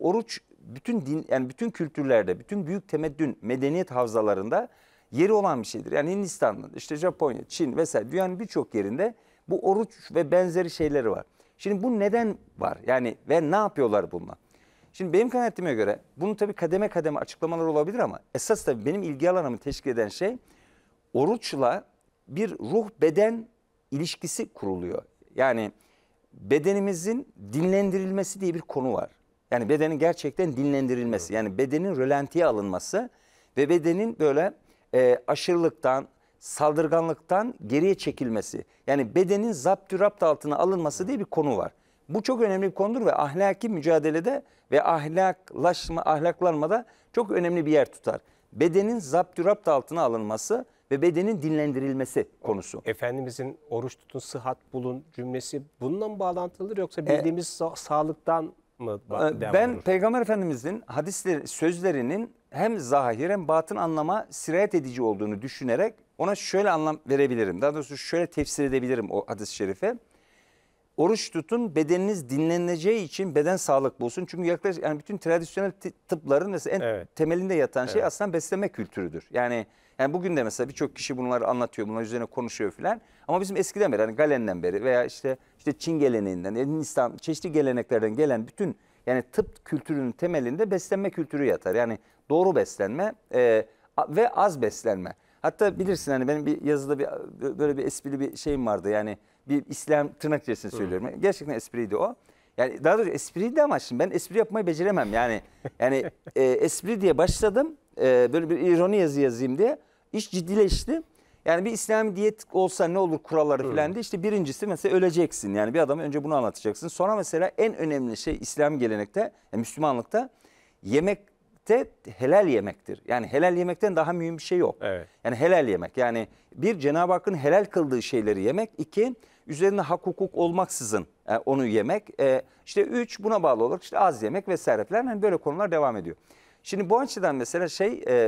oruç bütün din, yani bütün kültürlerde, bütün büyük temeddün medeniyet havzalarında yeri olan bir şeydir. Yani Hindistan'da, işte Japonya, Çin vesaire dünyanın birçok yerinde bu oruç ve benzeri şeyleri var. Şimdi bu neden var? Yani ve ne yapıyorlar bununla? Şimdi benim kanaatime göre bunun tabii kademe kademe açıklamalar olabilir ama esas tabii benim ilgi alanımı teşkil eden şey oruçla bir ruh-beden ilişkisi kuruluyor. Yani bedenimizin dinlendirilmesi diye bir konu var. Yani bedenin gerçekten dinlendirilmesi, yani bedenin rölantiye alınması ve bedenin böyle aşırılıktan, saldırganlıktan geriye çekilmesi. Yani bedenin zapturapt altına alınması diye bir konu var. Bu çok önemli bir konudur ve ahlaki mücadelede ve ahlaklanmada çok önemli bir yer tutar. Bedenin zapturapt altına alınması ve bedenin dinlendirilmesi konusu. Efendimizin oruç tutun, sıhhat bulun cümlesi bununla mı bağlantılıdır yoksa bildiğimiz sağlıktan mı? Ben Peygamber Efendimizin hadisleri, sözlerinin hem zahir hem batın anlama sirayet edici olduğunu düşünerek ona şöyle anlam verebilirim. Daha doğrusu şöyle tefsir edebilirim o hadis-i şerife. Oruç tutun, bedeniniz dinleneceği için beden sağlık bulsun. Çünkü yaklaşık yani bütün tradisyonel tıpların mesela en temelinde yatan şey aslında beslenme kültürüdür. Yani bugün de mesela birçok kişi bunları anlatıyor, bunlar üzerine konuşuyor filan. Ama bizim eskiden beri, yani Galen'den beri veya işte Çin geleneğinden, Hindistan çeşitli geleneklerden gelen bütün yani tıp kültürünün temelinde beslenme kültürü yatar. Yani doğru beslenme ve az beslenme. Hatta bilirsin hani benim bir yazıda böyle bir esprili bir şeyim vardı yani. Bir İslam tırnak içerisinde söylüyorum. Hı. Gerçekten espriydi o. Yani daha doğrusu espriydi ama şimdi ben espri yapmayı beceremem. Yani espri diye başladım. Böyle bir ironi yazı yazayım diye. İş ciddileşti. Yani bir İslami diyet olsa ne olur kuralları falan diye. İşte birincisi mesela öleceksin. Yani bir adama önce bunu anlatacaksın. Sonra mesela en önemli şey İslam gelenekte, yani Müslümanlıkta yemekte helal yemektir. Yani helal yemekten daha mühim bir şey yok. Evet. Yani helal yemek. Yani bir Cenab-ı Hakk'ın helal kıldığı şeyleri yemek. İki, üzerinde hak hukuk olmaksızın onu yemek. İşte üç, buna bağlı olarak işte az yemek vesaire falan. Yani böyle konular devam ediyor. Şimdi bu açıdan mesela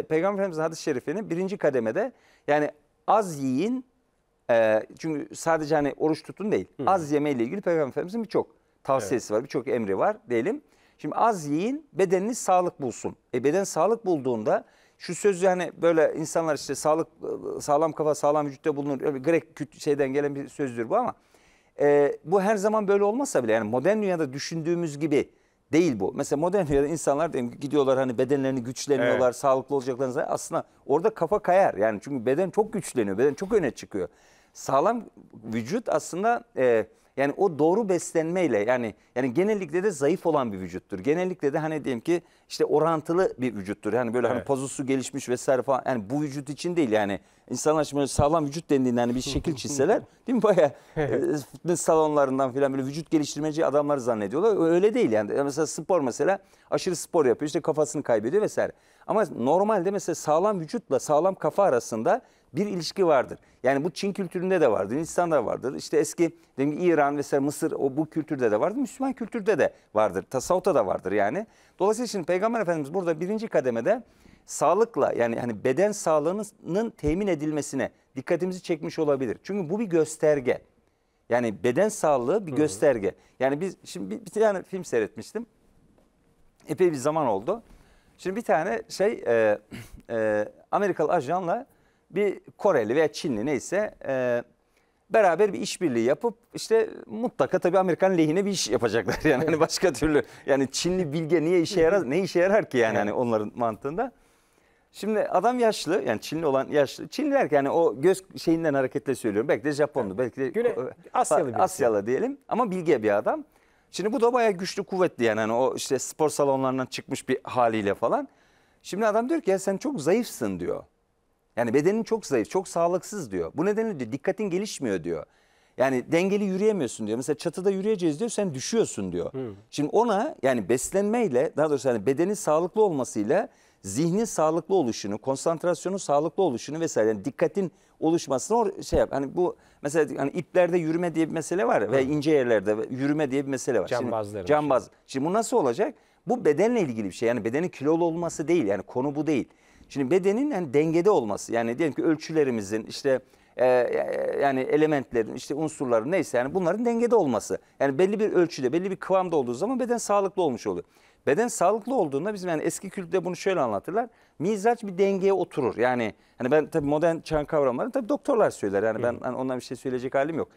Peygamber Efendimiz'in hadis-i şerifinin birinci kademede yani az yiyin, çünkü sadece hani oruç tutun değil. Hı. Az yemeyle ilgili Peygamber Efendimiz'in birçok tavsiyesi var, birçok emri var diyelim. Şimdi az yiyin, bedeniniz sağlık bulsun. Beden sağlık bulduğunda şu sözü hani böyle insanlar işte sağlam kafa sağlam vücutta bulunur. Grek şeyden gelen bir sözdür bu ama bu her zaman böyle olmasa bile yani modern dünyada düşündüğümüz gibi değil bu. Mesela modern dünyada insanlar gidiyorlar hani bedenlerini güçleniyorlar, sağlıklı olacaklarını. Aslında orada kafa kayar yani çünkü beden çok güçleniyor, beden çok öne çıkıyor. Sağlam vücut aslında yani o doğru beslenmeyle yani genellikle de zayıf olan bir vücuttur. Genellikle de hani diyelim ki işte orantılı bir vücuttur. Yani böyle hani pozusu gelişmiş vesaire falan. Yani bu vücut için değil yani. İnsanlar şimdi sağlam vücut dendiğinde hani bir şekil çizseler değil mi bayağı fitness salonlarından falan böyle vücut geliştirmeci adamları zannediyorlar. Öyle değil yani. Mesela spor aşırı spor yapıyor işte kafasını kaybediyor vesaire. Ama normalde mesela sağlam vücutla sağlam kafa arasında bir ilişki vardır. Yani bu Çin kültüründe de vardır, Hindistan'da vardır. İşte eski İran vesaire Mısır bu kültürde de vardır. Müslüman kültürde de vardır. Tasavvufta da vardır yani. Dolayısıyla şimdi Peygamber Efendimiz burada birinci kademede sağlıkla yani hani beden sağlığının temin edilmesine dikkatimizi çekmiş olabilir. Çünkü bu bir gösterge. Yani beden sağlığı bir gösterge. Yani biz şimdi bir tane film seyretmiştim. Epey bir zaman oldu. Şimdi bir tane Amerikalı ajanla bir Koreli veya Çinli neyse beraber bir işbirliği yapıp işte mutlaka tabii Amerikan lehine bir iş yapacaklar. Yani hani başka türlü yani Çinli bilge niye işe yarar, ne işe yarar ki yani hani onların mantığında. Şimdi adam yaşlı yani Çinli olan yaşlı. Çinliler ki yani o göz şeyinden hareketle söylüyorum. Belki de Japonlu, belki de Asyalı diyelim ama bilge bir adam. Şimdi bu da bayağı güçlü kuvvetli yani hani o işte spor salonlarından çıkmış bir haliyle falan. Şimdi adam diyor ki ya sen çok zayıfsın diyor. Yani bedenin çok zayıf, çok sağlıksız diyor. Bu nedenle diyor dikkatin gelişmiyor diyor. Yani dengeli yürüyemiyorsun diyor. Mesela çatıda yürüyeceğiz diyor sen düşüyorsun diyor. Şimdi ona yani beslenmeyle daha doğrusu yani bedenin sağlıklı olmasıyla zihnin sağlıklı oluşunu, konsantrasyonun sağlıklı oluşunu vesaire yani dikkatin oluşmasını hani bu mesela hani iplerde yürüme diye bir mesele var ve ince yerlerde yürüme diye bir mesele var. Cambaz. Şimdi bu nasıl olacak? Bu bedenle ilgili bir şey. Yani bedenin kilolu olması değil. Yani konu bu değil. Şimdi bedenin yani dengede olması yani diyelim ki ölçülerimizin işte yani elementlerin işte unsurların neyse yani bunların dengede olması. Yani belli bir ölçüde belli bir kıvamda olduğu zaman beden sağlıklı olmuş oluyor. Beden sağlıklı olduğunda bizim yani eski kültürde bunu şöyle anlatırlar. Mizaç bir dengeye oturur. Yani hani ben tabii modern çağın kavramları tabii doktorlar söyler. Yani ben hani ondan bir şey söyleyecek halim yok.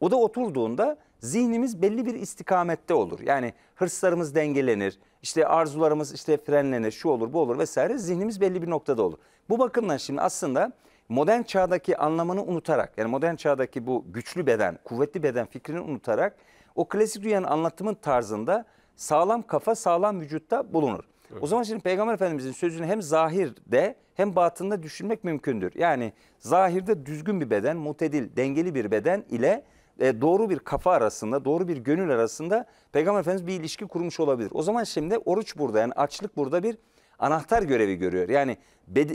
O da oturduğunda zihnimiz belli bir istikamette olur. Yani hırslarımız dengelenir, işte arzularımız işte frenlenir, şu olur bu olur vesaire, zihnimiz belli bir noktada olur. Bu bakımdan şimdi aslında modern çağdaki anlamını unutarak, yani modern çağdaki bu güçlü beden, kuvvetli beden fikrini unutarak o klasik dünyanın anlatımın tarzında sağlam kafa sağlam vücutta bulunur. Evet. O zaman şimdi Peygamber Efendimizin sözünü hem zahirde hem batında düşünmek mümkündür. Yani zahirde düzgün bir beden, mutedil, dengeli bir beden ile doğru bir kafa arasında, doğru bir gönül arasında Peygamber Efendimiz bir ilişki kurmuş olabilir. O zaman şimdi oruç burada, yani açlık burada bir anahtar görevi görüyor. Yani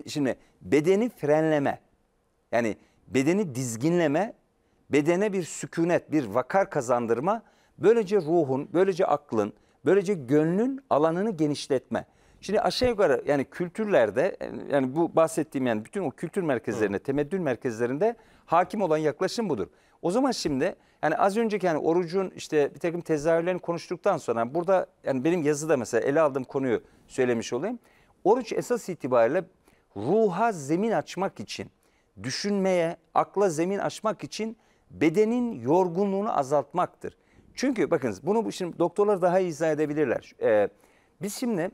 şimdi bedeni frenleme, yani bedeni dizginleme, bedene bir sükunet, bir vakar kazandırma, böylece ruhun, böylece aklın, böylece gönlün alanını genişletme. Şimdi aşağı yukarı yani kültürlerde, yani bu bahsettiğim yani bütün o kültür merkezlerinde, temeddün merkezlerinde hakim olan yaklaşım budur. O zaman şimdi yani az önceki yani orucun işte bir takım tezahürlerini konuştuktan sonra yani burada yani benim yazıda mesela ele aldığım konuyu söylemiş olayım. Oruç esas itibariyle ruha zemin açmak için, düşünmeye, akla zemin açmak için bedenin yorgunluğunu azaltmaktır. Çünkü bakınız bunu şimdi doktorlar daha iyi izah edebilirler. Biz şimdi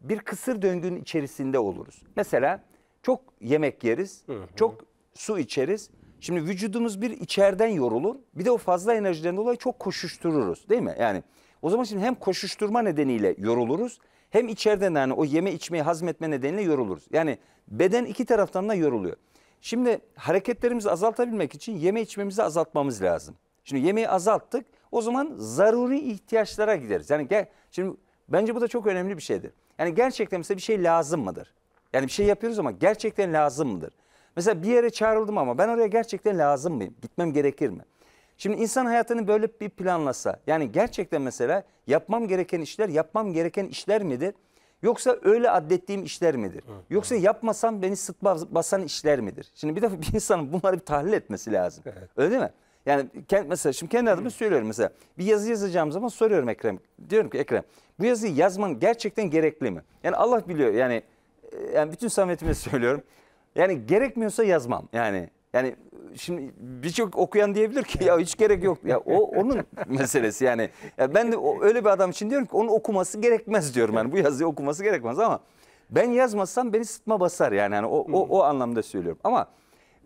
bir kısır döngünün içerisinde oluruz. Mesela çok yemek yeriz, çok su içeriz. Şimdi vücudumuz bir içeriden yorulur, bir de o fazla enerjiden dolayı çok koşuştururuz değil mi? Yani o zaman şimdi hem koşuşturma nedeniyle yoruluruz, hem içeriden yani o yeme içmeyi hazmetme nedeniyle yoruluruz. Yani beden iki taraftan da yoruluyor. Şimdi hareketlerimizi azaltabilmek için yeme içmemizi azaltmamız lazım. Şimdi yemeği azalttık, o zaman zaruri ihtiyaçlara gideriz. Yani şimdi bence bu da çok önemli bir şeydir. Yani gerçekten mesela bir şey lazım mıdır? Yani bir şey yapıyoruz ama gerçekten lazım mıdır? Mesela bir yere çağrıldım ama ben oraya gerçekten lazım mıyım? Gitmem gerekir mi? Şimdi insan hayatını böyle bir planlasa, yani gerçekten mesela yapmam gereken işler midir? Yoksa öyle adettiğim işler midir? Yoksa yapmasam beni sıt basan işler midir? Şimdi bir defa bir insanın bunları bir tahlil etmesi lazım. Evet. Öyle değil mi? Yani mesela şimdi kendi adıma söylüyorum mesela. Bir yazı yazacağım zaman soruyorum Ekrem. Diyorum ki Ekrem, bu yazıyı yazman gerçekten gerekli mi? Yani Allah biliyor yani bütün samimiyetimle söylüyorum. Yani gerekmiyorsa yazmam. Yani şimdi birçok okuyan diyebilir ki ya hiç gerek yok. Ya o onun meselesi yani. Ya ben de öyle bir adam için diyorum ki onun okuması gerekmez diyorum. Yani bu yazıyı okuması gerekmez ama ben yazmazsam beni sıtma basar yani o anlamda söylüyorum. Ama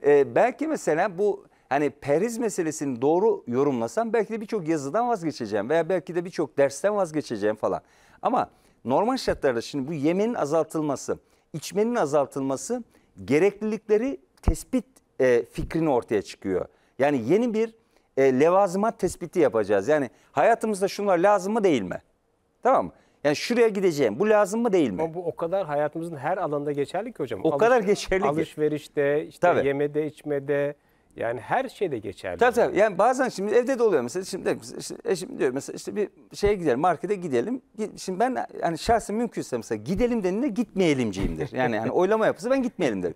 belki mesela bu hani periz meselesini doğru yorumlasam belki de birçok yazıdan vazgeçeceğim veya belki de birçok dersten vazgeçeceğim falan. Ama normal şartlarda şimdi bu yemenin azaltılması, içmenin azaltılması gereklilikleri tespit fikrini ortaya çıkıyor. Yani yeni bir levazımat tespiti yapacağız. Yani hayatımızda şunlar lazım mı değil mi? Tamam mı? Yani şuraya gideceğim. Bu lazım mı değil mi? Ama bu o kadar hayatımızın her alanda geçerli ki hocam. O kadar geçerli ki. Alışverişte, işte yemede, içmede. Yani her şeyde geçerli. Tabii. Yani bazen şimdi evde de oluyor mesela. Şimdi diyor mesela işte bir şeye gidelim, markete gidelim. Şimdi ben yani şahsen mümkünse mesela gidelim denilene gitmeyelimciyimdir. Yani oylama yapısı ben gitmeyelim derim.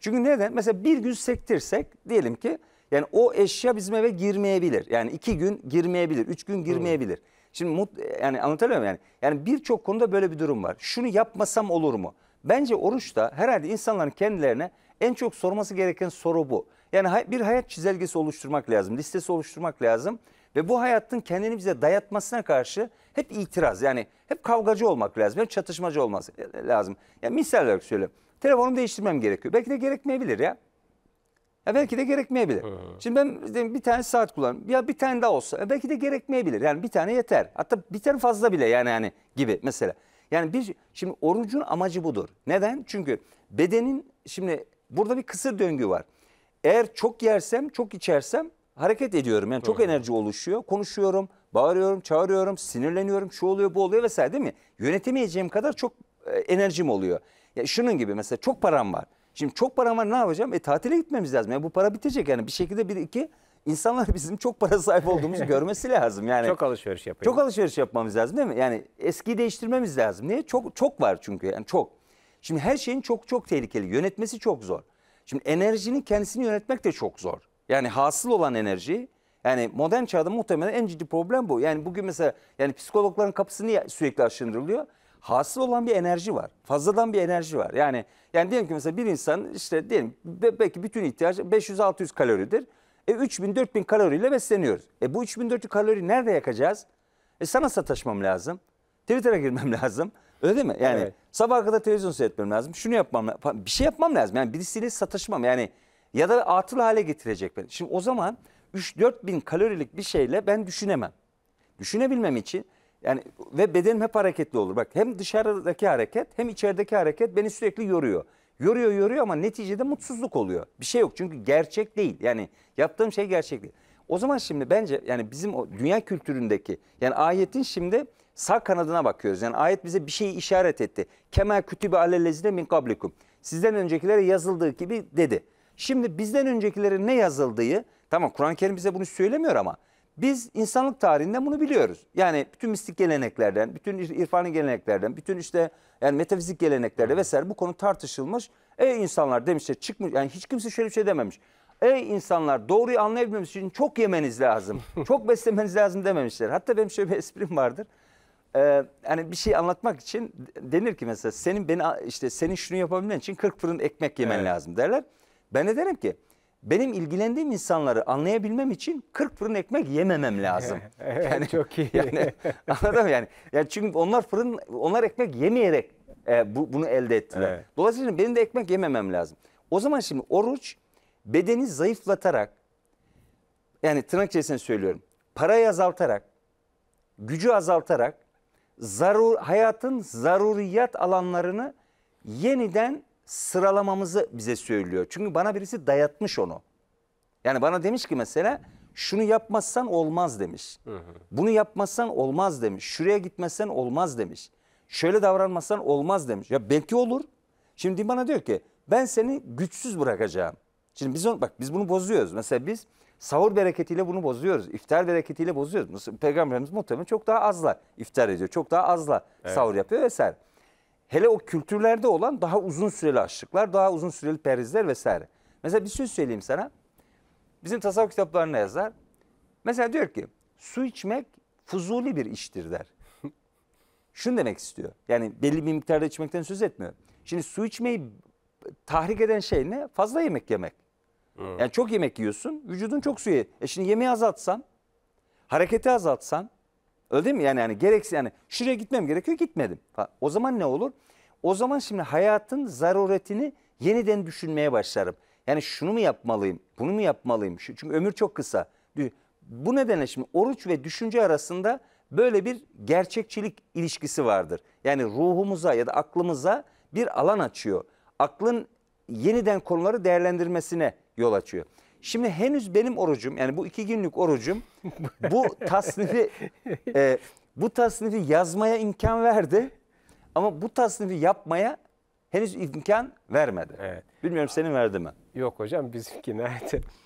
Çünkü neden? Mesela bir gün sektirsek diyelim ki yani o eşya bizim eve girmeyebilir. Yani 2 gün girmeyebilir, 3 gün girmeyebilir. Şimdi yani anlatabiliyor muyum? Yani birçok konuda böyle bir durum var. Şunu yapmasam olur mu? Bence oruçta herhalde insanların kendilerine en çok sorması gereken soru bu. Yani bir hayat çizelgesi oluşturmak lazım, listesi oluşturmak lazım ve bu hayatın kendini bize dayatmasına karşı hep itiraz, yani hep kavgacı olmak lazım, hep çatışmacı olması lazım. Yani misal olarak söyleyeyim, telefonumu değiştirmem gerekiyor. Belki de gerekmeyebilir ya. Belki de gerekmeyebilir. Şimdi ben bir tane saat kullanıyorum, ya bir tane daha olsa belki de gerekmeyebilir. Yani bir tane yeter, hatta bir tane fazla bile yani gibi mesela. Yani şimdi orucun amacı budur. Neden? Çünkü bedenin şimdi burada bir kısır döngü var. Eğer çok yersem, çok içersem hareket ediyorum. Yani çok enerji oluşuyor. Konuşuyorum, bağırıyorum, çağırıyorum, sinirleniyorum. Şu oluyor, bu oluyor vesaire değil mi? Yönetemeyeceğim kadar çok enerjim oluyor. Ya şunun gibi mesela çok param var. Şimdi çok param var ne yapacağım? Tatile gitmemiz lazım. Yani bu para bitecek yani bir şekilde insanlar bizim çok para sahibi olduğumuzu görmesi lazım. Yani çok alışveriş yapıyoruz. Çok alışveriş yapmamız lazım değil mi? Yani eskiyi değiştirmemiz lazım. Niye? Çok var çünkü yani çok. Şimdi her şeyin çok tehlikeli. Yönetmesi çok zor. Şimdi enerjinin kendisini yönetmek de çok zor. Yani hasıl olan enerji, yani modern çağda muhtemelen en ciddi problem bu. Yani bugün mesela yani psikologların kapısı niye sürekli aşındırılıyor? hasıl olan bir enerji var. Fazladan bir enerji var. Yani diyelim ki mesela bir insan işte diyelim belki bütün ihtiyacı 500-600 kaloridir. 3000-4000 kaloriyle besleniyoruz. Bu 3000-4000 kalori nerede yakacağız? Sana sataşmam lazım. Twitter'a girmem lazım. Öyle değil mi? Yani evet. Sabah kadar televizyon seyretmem lazım. Şunu yapmam lazım. Bir şey yapmam lazım. Yani birisiyle sataşmam. Yani ya da atıl hale getirecek beni. Şimdi o zaman 3-4000 kalorilik bir şeyle ben düşünemem. Düşünebilmem için yani ve bedenim hep hareketli olur. Bak hem dışarıdaki hareket hem içerideki hareket beni sürekli yoruyor. Yoruyor ama neticede mutsuzluk oluyor. Bir şey yok çünkü gerçek değil. Yani yaptığım şey gerçek değil. O zaman şimdi bence yani bizim o dünya kültüründeki yani ayetin şimdi sağ kanadına bakıyoruz. Yani ayet bize bir şeyi işaret etti. Kema kütübe alellezine min kablikum. Sizden öncekilere yazıldığı gibi dedi. Şimdi bizden öncekilere ne yazıldığı, tamam Kur'an-ı Kerim bize bunu söylemiyor ama biz insanlık tarihinden bunu biliyoruz. Yani bütün mistik geleneklerden, bütün irfani geleneklerden, bütün işte yani metafizik geleneklerde vesaire bu konu tartışılmış. Ey insanlar demişler çıkmış yani hiç kimse şöyle bir şey dememiş. Ey insanlar doğruyu anlayabilmemiz için çok yemeniz lazım, çok beslemeniz lazım dememişler. Hatta benim şöyle bir esprim vardır. Yani bir şey anlatmak için denir ki mesela senin şunu yapabilmen için 40 fırın ekmek yemen evet. lazım derler. Ben de derim ki benim ilgilendiğim insanları anlayabilmem için 40 fırın ekmek yememem lazım. Evet, yani çok iyi. Yani, anladın mı yani? Yani çünkü onlar ekmek yemeyerek bunu elde ettiler. Evet. Dolayısıyla benim de ekmek yememem lazım. O zaman şimdi oruç bedeni zayıflatarak yani tırnak içerisinde söylüyorum. Parayı azaltarak, gücü azaltarak hayatın zaruriyat alanlarını yeniden sıralamamızı bize söylüyor. Çünkü bana birisi dayatmış onu. Yani bana demiş ki mesela şunu yapmazsan olmaz demiş. Bunu yapmazsan olmaz demiş. Şuraya gitmezsen olmaz demiş. Şöyle davranmazsan olmaz demiş. Ya belki olur. Şimdi bana diyor ki ben seni güçsüz bırakacağım. Şimdi biz bunu bozuyoruz. Mesela biz sahur bereketiyle bunu bozuyoruz. İftar bereketiyle bozuyoruz. Mesela Peygamberimiz muhtemelen çok daha azla iftar ediyor. Çok daha azla evet. sahur yapıyor vesaire. Hele o kültürlerde olan daha uzun süreli açlıklar, daha uzun süreli perhizler vesaire. Mesela bir söz söyleyeyim sana. Bizim tasavvuf kitaplarına yazar. Mesela diyor ki su içmek fuzuli bir iştir der. Şunu demek istiyor. Yani belli bir miktarda içmekten söz etmiyor. Şimdi su içmeyi tahrik eden şey ne? Fazla yemek yemek. Evet. Yani çok yemek yiyorsun, vücudun çok su yiyor. Şimdi yemeği azaltsan, hareketi azaltsan, öyle değil mi? Yani gereksiz yani şuraya gitmem gerekiyor gitmedim. O zaman ne olur? O zaman şimdi hayatın zaruretini yeniden düşünmeye başlarım. Yani şunu mu yapmalıyım? Bunu mu yapmalıyım? Çünkü ömür çok kısa. Bu nedenle şimdi oruç ve düşünce arasında böyle bir gerçekçilik ilişkisi vardır. Yani ruhumuza ya da aklımıza bir alan açıyor. Aklın yeniden konuları değerlendirmesine yol açıyor. Şimdi henüz benim orucum yani bu 2 günlük orucum bu tasnifi yazmaya imkan verdi ama bu tasnifi yapmaya henüz imkan vermedi. Evet. Bilmiyorum senin verdi mi? Yok hocam bizimki nerede?